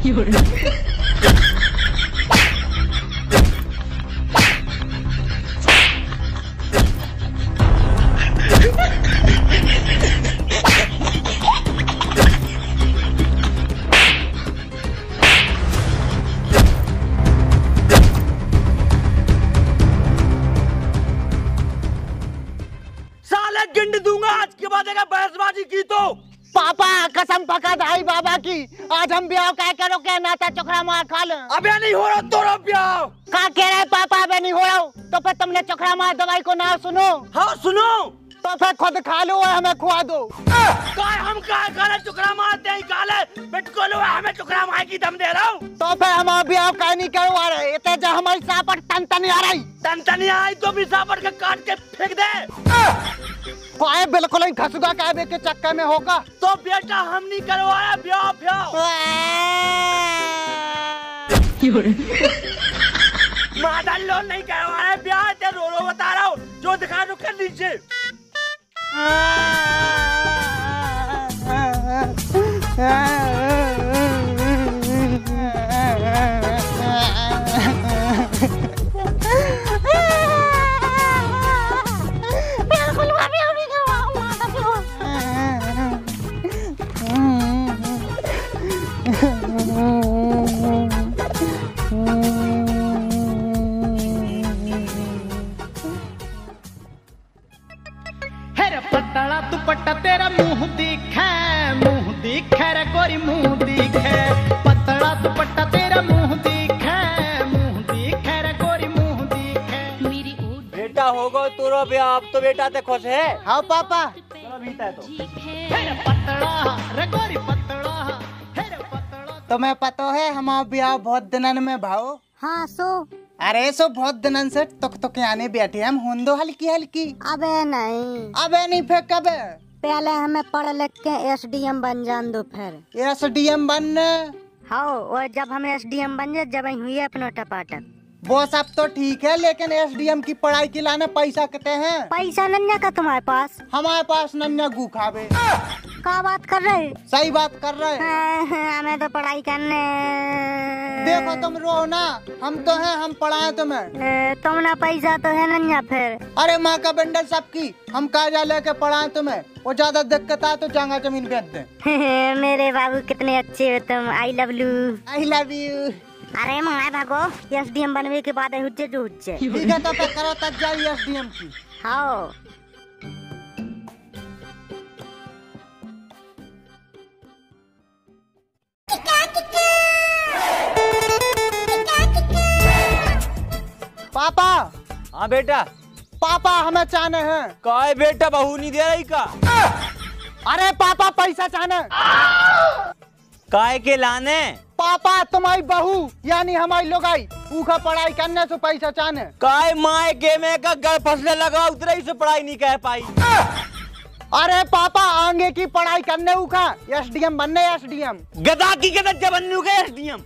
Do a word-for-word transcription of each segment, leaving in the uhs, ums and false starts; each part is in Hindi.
साले गिंड दूंगा आज के बाद अगर बहसबाजी की तो। पापा कसम पका दाई बाबा की आज हम ब्याह क्या करो क्या नाता चोखरा मार खा लो। अबे नहीं हो रहा तो ब्याह क्या कह रहे पापा अबे नहीं हो रहा तो फिर तुमने चोखरा मार दवाई को ना सुनो। हाँ सुनो तो फिर खुद खा लो और हमें खुआ दो। काय हम काय काले चोखरा मारते हैं काले बिटको लो हमें चोखरा मार की दम दे रहा हूँ। तो फिर हमारा ब्याह क्या नहीं करवा रहे इतने जो हमारी सापट तन तनी आ रही तन तनी आई तो भी सापट का काट के फेंक दे। पाए बिल्कुल ही घसुगा काबे के चक्कर में होगा तो बेटा हम नहीं करवाया ब्याह ब्याह माता लोन नहीं करवाया ब्याह ते रो रो बता रहा हूँ जो दिखा दो कर लीजिए। दुपट्टा तेरा मुंह दिखे मुंह दिखे रे गोरी मुंह दिखे पतला दुपट्टा तेरा मुंह दिखे मुंह दिखे रे गोरी मुंह दिखे। मेरी बेटा होगा तोरा भी आप तो बेटा ते खुश है। हाँ पापा चलो भीतर तो हेरे पतला रे गोरी पतला हेरे पतला। तुम्हें पता है हमारा ब्याह बहुत दिनन में भाओ। हाँ सो अरे सो बहुत दिनन से तुक तुक आने बैठे हम होंदो हल्की हल्की। अबे नहीं अबे नहीं फिर कब पहले हमें पढ़ लिख के एस डी एम बन जान दो फिर एस डी एम बन। हाँ और जब हम एस डी एम बन जाए जब हुई अपना टपाटप वो सब तो ठीक है लेकिन एस डी एम की पढ़ाई के लाने पैसा कितने हैं। पैसा नन्या का तुम्हारे पास हमारे पास नन्या गु खावे। क्या बात कर रहे सही बात कर रहे हमें तो पढ़ाई करने देखो तुम रो ना हम तो हैं हम पढ़ाए तुम्हें तुमने पैसा तो है नन्या फिर। अरे माँ का बंडल सबकी हम काजा लेके पढ़ाए तुम्हें वो ज्यादा दिक्कत आए तो जांगा जमीन बेच दे। मेरे बाबू कितने अच्छे हो तुम I love you I love you. अरे माए भागो एस डी एम बनने के बाद हुज्जे जो हुज्जे ठीक है तो करो तब जाओ एस डी एम की। हाँ पापा। हाँ बेटा पापा हमें चाहने हैं। काय बेटा बहू नहीं दे रही का। अरे पापा पैसा चाहने काय के लाने। पापा तुम्हारी बहू यानी हमारी लोगाई ऊखा पढ़ाई करने से पैसा चाहने। काय माए के में का गल फसले लगा उतरे से पढ़ाई नहीं कर पाई। अरे पापा आगे की पढ़ाई करने ऊखा एस डी एम बनने एस डी एम गदा की गदा जबन एस डी एम।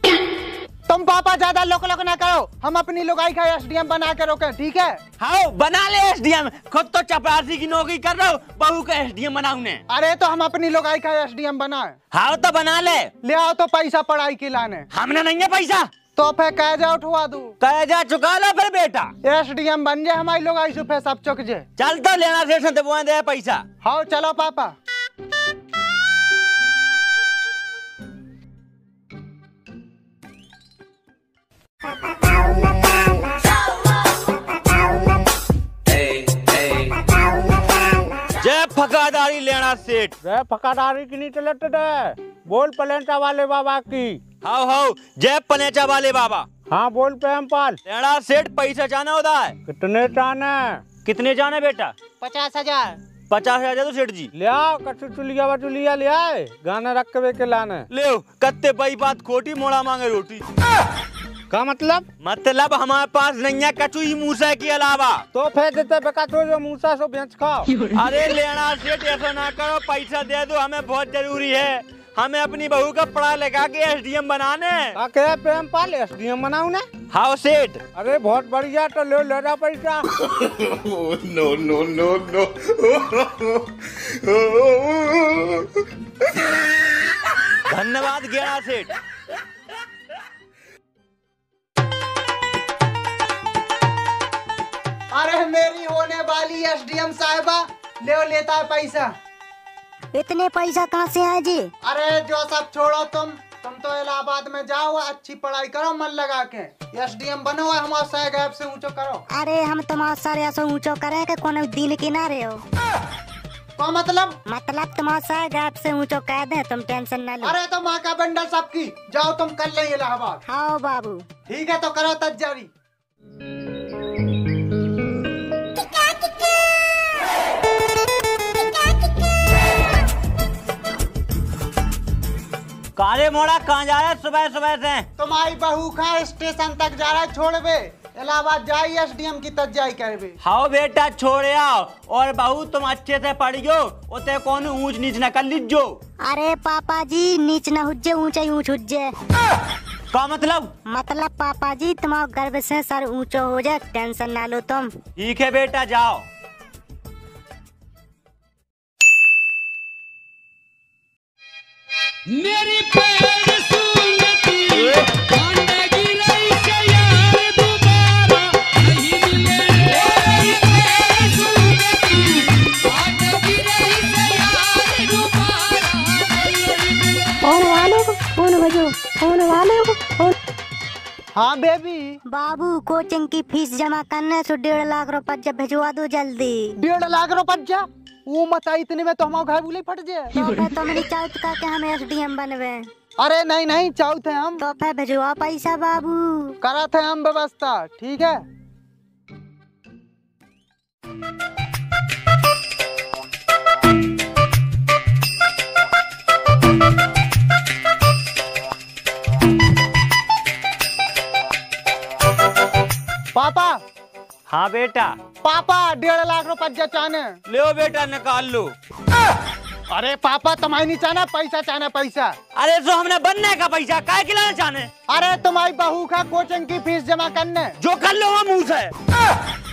तुम पापा ज्यादा लोक लोक ना करो हम अपनी लुगाई का एस डी एम बना के रोके ठीक है। हाँ बना ले एस डी एम खुद तो चपरासी की नौकरी कर रहे हो बहू का एस डी एम बनाऊ ने। अरे तो हम अपनी लुगाई का एस डी एम बनाए। हाँ तो बना ले ले आओ तो पैसा पढ़ाई के लाने हमने नहीं है पैसा तो फिर कर्जा उठवा दू कर्जा चुका लो फिर बेटा एस डी एम बन जाए हमारी लुगाई से फिर सब चुक जाए। चल तो लेना स्टेशन से दे पैसा। हाँ चलो पापा। जय फकादारी लेना सेठ जय फकादारी की नहीं चलते दे बोल पलेंचा वाले बाबा की। हाउ हाउ जय पलेंचा वाले बाबा। हाँ बोल प्रेम पाल लेना सेठ पैसा जाना होता है कितने जाना कितने जाना बेटा। पचास हजार पचास हजार तो सेठ जी ले आओ कट्टू चुलिया वा चुलिया ले आए गाना रख के लाना ले कत्ते बई बात खोटी मोड़ा मांगे रोटी। का मतलब मतलब हमारे पास नैया कचू ही मूसा के अलावा तो फेंक देते बेकाचो जो मूसा सो बेच खाओ। अरे लेना सेठ ऐसा ना करो पैसा दे दो हमें बहुत जरूरी है हमें अपनी बहू का पढ़ा लगा के एस डी एम बनाने क्या Prem Pal S D M बनाऊ ने। हाँ सेठ अरे बहुत बढ़िया तो ले ले जा पैसा। नो नो नो नो धन्यवाद गेड़ा सेठ। मेरी होने वाली एसडीएम साहिबा ले लेता है पैसा। इतने पैसा कहाँ से आए जी? अरे जो सब छोड़ो, तुम तुम तो इलाहाबाद में जाओ, अच्छी पढ़ाई करो, मन लगा के एसडीएम बनो, हमारे सारे गैप से ऊँचो करो। अरे हम तुम्हारे सारे ऐसे ऊँचो करे के कोनो दिल किनारे हो। क्या मतलब? मतलब तुम्हारे सारे गैप से ऊँचो कह दे, तुम टेंशन ना लो। अरे तो माँ का बंडल सबकी, जाओ तुम कर ले इलाहाबाद। हाँ बाबू ठीक है, तो करो तजारी। काले मोड़ा कहाँ जा रहा है सुबह सुबह से? तुम्हारी बहू कहाँ स्टेशन तक जा रहा है? छोड़ बे, इलाहाबाद जाई एसडीएम की तजाई कर बे। हाँ बेटा छोड़ आओ, और बहू तुम अच्छे से पढ़ियो, उसे कौन ऊंच नीच न कर लीजो। अरे पापा जी नीच न हुज्जे, ऊंचे ऊंच हुज्जे। क्या मतलब? मतलब पापा जी तुम्हारे गर्व से सर ऊँचो हो जाए, टेंशन ना लो तुम। ठीक है बेटा जाओ। मेरी फोन वाले हो? हाँ बेबी। बाबू कोचिंग की फीस जमा करने से डेढ़ लाख रुपया जब भिजवा दो जल्दी। डेढ़ लाख रुपया? वो मत आई, इतने में तो हमारा घर बुले फट जाए। तो तो मेरी चाउत का के हम एसडीएम बनवे। अरे नहीं नहीं चाउत है हम। तो फिर भिजवा पैसा बाबू, करा थे हम व्यवस्था। ठीक है पापा। हाँ बेटा। पापा डेढ़ लाख रुपया चाहने। लो बेटा निकाल लो। अरे पापा तुम्हारी नहीं चाहना पैसा, चाहना पैसा। अरे जो हमने बनने का पैसा काय खिलाना चाहने? अरे तुम्हारी बहू का कोचिंग की फीस जमा करने। जो कर लो हम मुँह से।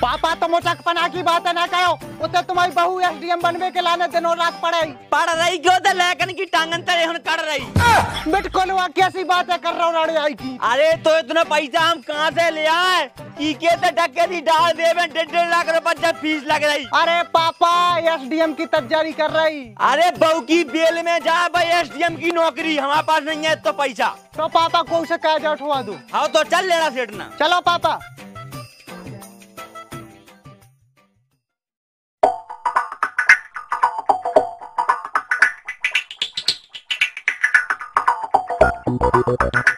पापा तुम उचकपना की बात ना करो, उसे तुम्हारी बहू एसडीएम बनवे के लाने दिनों रात पड़े पड़ रही। क्यों लहकन की टांगन तले हम कर रही। बिल्कुल वहाँ कैसी बातें कर रहा हूँ राड़े आई की। अरे तो इतना पैसा हम कहाँ से ले आए? डाल दे में डेढ़ लाख रुपया फीस लग रही। अरे पापा एसडीएम की तैयारी कर रही। अरे बहू की बेल में जाए भाई एसडीएम की नौकरी, हमारे पास नहीं है तो पैसा। तो पापा को उसे कैजा उठवा दो। हाँ तो चल लेना सेठना। चलो पापा।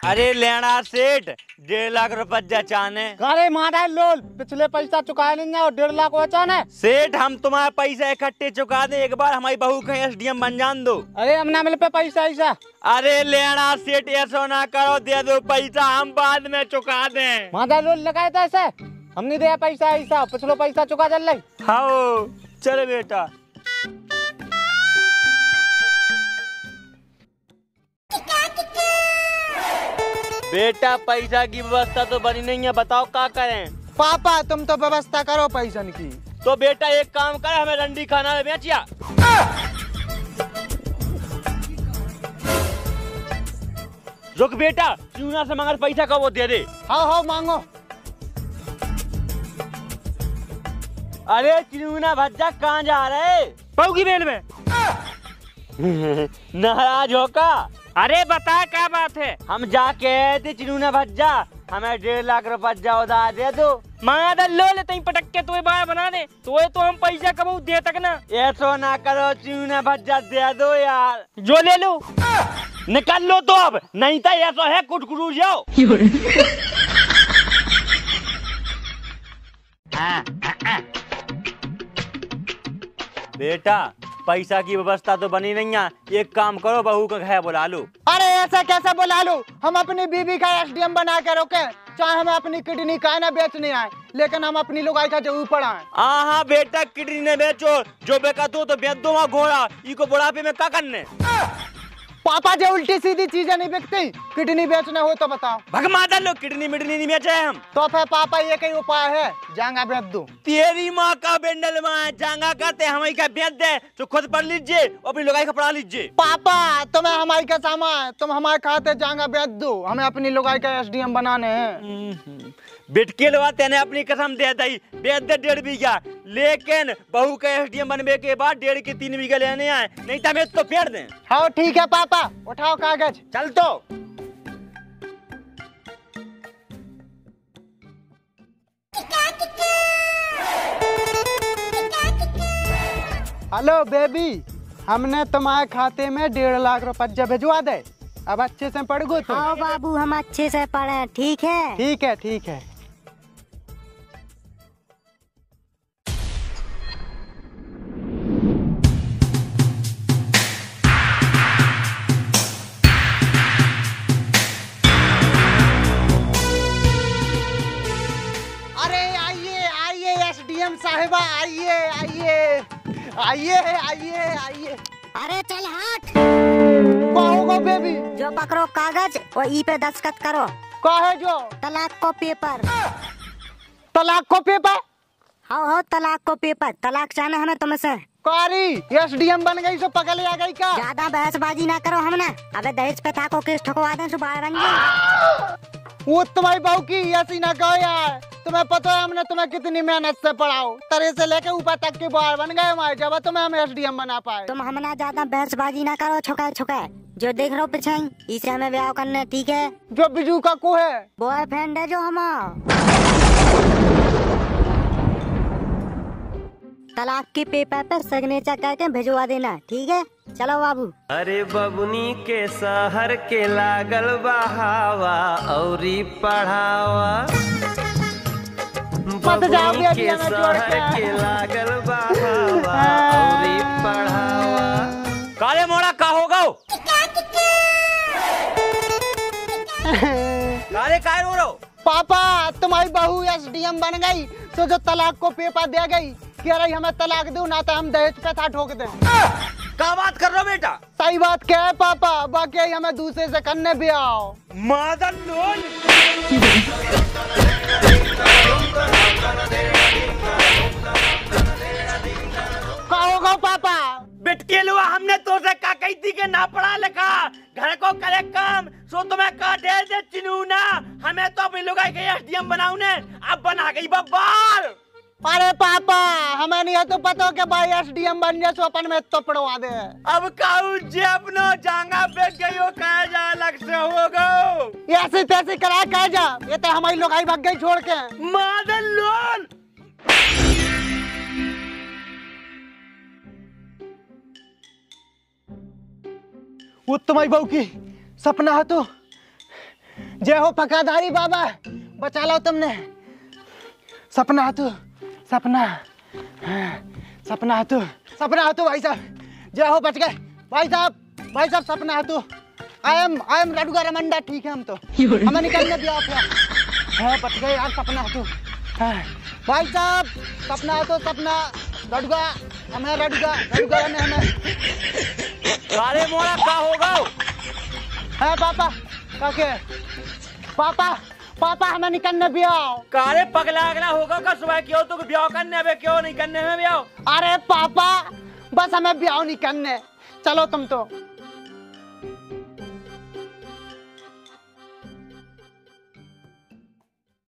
अरे लेना सेठ डेढ़ लाख रुपया चाहने। अरे मारा लोल, पिछले पैसा चुकाया नहीं और डेढ़ लाख बचाने। सेठ हम तुम्हारे पैसा इकट्ठे चुका दे, एक बार हमारी बहू का एसडीएम बन जान दो। अरे हम ना मिल पे पैसा ऐसा। अरे लेना सेठ ऐसा ना करो, दे दो पैसा हम बाद में चुका दे। मारा लोल लगाया था ऐसे, हमने दिया पैसा ऐसा, पिछलो पैसा चुका चल रही। हाँ चलो बेटा। बेटा पैसा की व्यवस्था तो बनी नहीं है, बताओ क्या करें? पापा तुम तो व्यवस्था करो पैसा की। तो बेटा एक काम कर, हमें रंडी खाना में बेचिया। रुक बेटा, चूना से मगर पैसा का वो दे दे। हाँ हाँ मांगो। अरे चूना भज्जा कहाँ जा रहे? बहू की बेल में। नाराज हो का? अरे बता क्या बात है? हम जाके आए थे चिनूना भज्जा, हमें डेढ़ लाख रुपया उधार दे दो। मादा लो ले तई पटक के तुए बाय बना दे, तोए तो हम पैसा कमाऊ दे तक ना। ऐसा ना करो चिनूना भज्जा, दे दो यार। जो ले लो निकाल लो तो, अब नहीं तो ऐसा है कुटकुरू जाओ। बेटा पैसा की व्यवस्था तो बनी नहीं है, एक काम करो बहू का घर बुला लो। अरे ऐसा कैसा बुला लो? हम अपनी बीबी का एसडीएम बना के रोके, चाहे हमें अपनी किडनी का ना बेचने आए, लेकिन हम अपनी लुगाई का जरूर पड़ाए। हाँ हाँ बेटा किडनी ने बेचो, जो बेका दो तो बेच दो। घोड़ा ई को बुढ़ापे में क्या करने? पापा जी उल्टी सीधी चीजें नहीं बिकती, किडनी बेचना हो तो बताओ। भगमाता लोग किडनी मिडनी नहीं बेचे हम तो। फिर पापा ये कई उपाय है, जांगा बेच दो। तेरी माँ का बेंडल माँ जांगा कहते हमारी का बेच दे, तो खुद पढ़ लीजिए अपनी लुगाई का पढ़ा लीजिए। पापा तुम्हें हमारी का सामा, तुम हमारे खाते जांगा बेच दो, हमें अपनी लुगाई का एस डी एम बनाने हैं। बिटके लगाते ने अपनी कसम दे दी बेच दे डेढ़ बीघा, लेकिन बहू का एस डी एम बनने के बाद डेढ़ के तीन बीघा लेने आए, नहीं तो हमें तो फेर दे। हाँ ठीक है पापा, उठाओ कागज चल तो। हेलो बेबी, हमने तुम्हारे खाते में डेढ़ लाख रुपया भिजवा दे, अब अच्छे से पढ़ गो तुम। हाँ बाबू हम अच्छे से पढ़े। ठीक है ठीक है ठीक है। साहिबा आइए आइए आइए आइए आइए। अरे चल हट। होगा बेबी? जो पकड़ो कागज और ई पे दस्तखत करो। क्या है जो? तलाक को पेपर। तलाक को पेपर? हाँ हाँ तलाक को पेपर, तलाक चाहना हमें तुमसे। कारी एस डी एम बन गई सो पकड़ आ गई का। ज्यादा बहसबाजी ना करो हमने, अबे दहेज पे था को केस ठकवा दे सुबह रंगे। वो तुम्हारी बहू की ऐसी ना कहो यार, तुम्हें पता है हमने तुम्हें कितनी मेहनत से पढ़ाओ, तरे से लेके ऊपर तक के बाहर बन गए हमारे, जब तुम्हें हम एस डी एम बना पाए। तुम हमने ज्यादा बहसबाजी ना करो, छुका छुका जो देख रहे हो पीछे, इसे हमें ब्याह करना है ठीक है। जो बिजू का को है बॉयफ्रेंड है जो हमारा, तलाक के पेपर पर सिग्नेचर करके भिजवा देना ठीक है। चलो बाबू। अरे बबुनी के शहर के लागल बहावा औरी पढ़ावा, बबुनी के शहर के लागल बहावा औरी पढ़ावा। काले मोड़ा का होगा हो? काले काय रो रहो? पापा तुम्हारी बहू एस डी एम बन गई तो जो तलाक को पेपर दे गई कि अरे हमें तलाक दो ना तो हम दहेज पे था ठोक दे। क्या बात कर रहे हो बेटा? सही बात क्या है पापा, बाकी हमें दूसरे से करने भी आओ। मादन लोन। क्या होगा पापा? बिटके लुआ हमने तो से का कही थी के ना पढ़ा लिखा घर को करे काम, सो तुम्हें का दे दे चिनू ना, हमें तो अपनी लुगाई के एस डी एम बनाऊ ने, अब बना गई बब्बार। अरे पापा हमें नहीं है तो पता हो के भाई एस डी एम बन जाए, अपन में तो पढ़वा दे। अब काऊ जी अपनो जांगा बेच गई हो, कहा जा अलग से हो गो ऐसे तैसे करा, कहा जा ये तो हमारी लोग आई भाग गई छोड़ के। मादन लोन। वो तुम्हारी बहू की सपना है तो जय हो फकादारी बाबा, बचा लो तुमने। सपना है तो सपना सपना हाथू सपना हाथू भाई साहब जय हो बच गए भाई साहब, भाई साहब सपना हाथू। आई एम आई एम राडुगा रमंडा ठीक है, हम तो हमें निकलने दिया आपने, बच गए यार सपना हाथू। भाई साहब सपना हाथू सपना राडुगा, हमें राडुगा राडुगा ने हमें काले मोड़ा का होगा है पापा का के पापा पापा हमें निकलने भी आओ। कारे पगला अगला होगा का सुबह क्यों तुम तो ब्याह करने अबे क्यों नहीं करने में ब्याह? अरे पापा बस हमें ब्याह नहीं करने, चलो तुम तो।